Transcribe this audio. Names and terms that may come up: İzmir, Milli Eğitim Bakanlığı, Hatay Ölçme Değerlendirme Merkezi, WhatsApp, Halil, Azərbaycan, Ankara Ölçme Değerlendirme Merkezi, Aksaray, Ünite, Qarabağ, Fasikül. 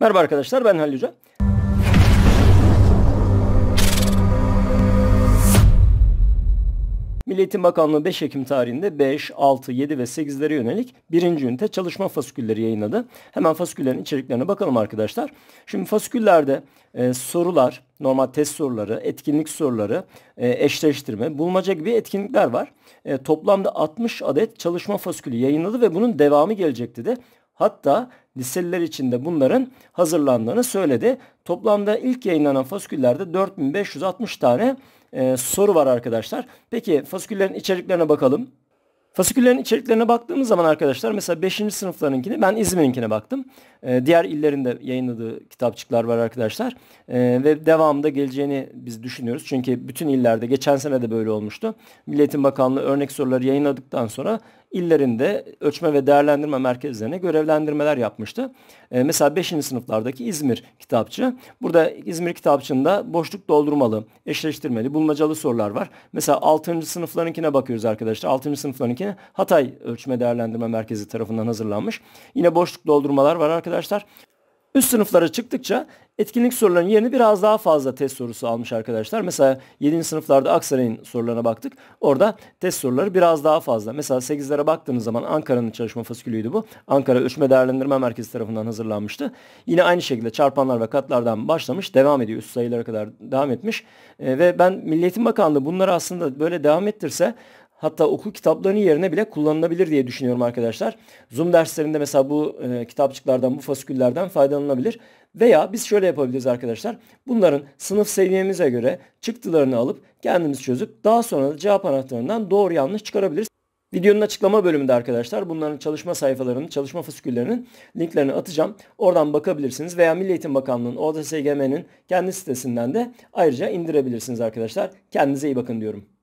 Merhaba arkadaşlar, ben Halil Hoca. Milli Eğitim Bakanlığı 5 Ekim tarihinde 5, 6, 7 ve 8'lere yönelik 1. ünite çalışma fasikülleri yayınladı. Hemen fasiküllerin içeriklerine bakalım arkadaşlar. Şimdi fasiküllerde sorular, normal test soruları, etkinlik soruları, eşleştirme, bulmaca gibi etkinlikler var. Toplamda 60 adet çalışma fasikülü yayınladı ve bunun devamı gelecekti de. Hatta liseliler için de bunların hazırlandığını söyledi. Toplamda ilk yayınlanan fasiküllerde 4560 tane soru var arkadaşlar. Peki fasiküllerin içeriklerine bakalım. Fasiküllerin içeriklerine baktığımız zaman arkadaşlar mesela 5. sınıflarınkini, ben İzmir'inkine baktım. Diğer illerinde yayınladığı kitapçıklar var arkadaşlar. Ve devamında geleceğini biz düşünüyoruz. Çünkü bütün illerde geçen sene de böyle olmuştu. Milli Eğitim Bakanlığı örnek soruları yayınladıktan sonra illerinde ölçme ve değerlendirme merkezlerine görevlendirmeler yapmıştı. Mesela 5. sınıflardaki İzmir kitapçığı. Burada İzmir kitapçığında boşluk doldurmalı, eşleştirmeli, bulmacalı sorular var. Mesela 6. sınıflarınkine bakıyoruz arkadaşlar. 6. sınıflarınkine Hatay Ölçme Değerlendirme Merkezi tarafından hazırlanmış. Yine boşluk doldurmalar var arkadaşlar. Üst sınıflara çıktıkça etkinlik sorularının yerini biraz daha fazla test sorusu almış arkadaşlar. Mesela 7. sınıflarda Aksaray'ın sorularına baktık. Orada test soruları biraz daha fazla. Mesela 8'lere baktığımız zaman Ankara'nın çalışma fasikülüydü bu. Ankara Ölçme Değerlendirme Merkezi tarafından hazırlanmıştı. Yine aynı şekilde çarpanlar ve katlardan başlamış. Devam ediyor. Üst sayılara kadar devam etmiş. Ve ben Milli Eğitim Bakanlığı bunları aslında böyle devam ettirse... Hatta okul kitaplarının yerine bile kullanılabilir diye düşünüyorum arkadaşlar. Zoom derslerinde mesela bu kitapçıklardan, bu fasiküllerden faydalanılabilir. Veya biz şöyle yapabiliriz arkadaşlar. Bunların sınıf seviyemize göre çıktılarını alıp kendimiz çözüp daha sonra da cevap anahtarından doğru yanlış çıkarabiliriz. Videonun açıklama bölümünde arkadaşlar bunların çalışma sayfalarının, çalışma fasiküllerinin linklerini atacağım. Oradan bakabilirsiniz veya Milli Eğitim Bakanlığı'nın, ODSGM'nin kendi sitesinden de ayrıca indirebilirsiniz arkadaşlar. Kendinize iyi bakın diyorum.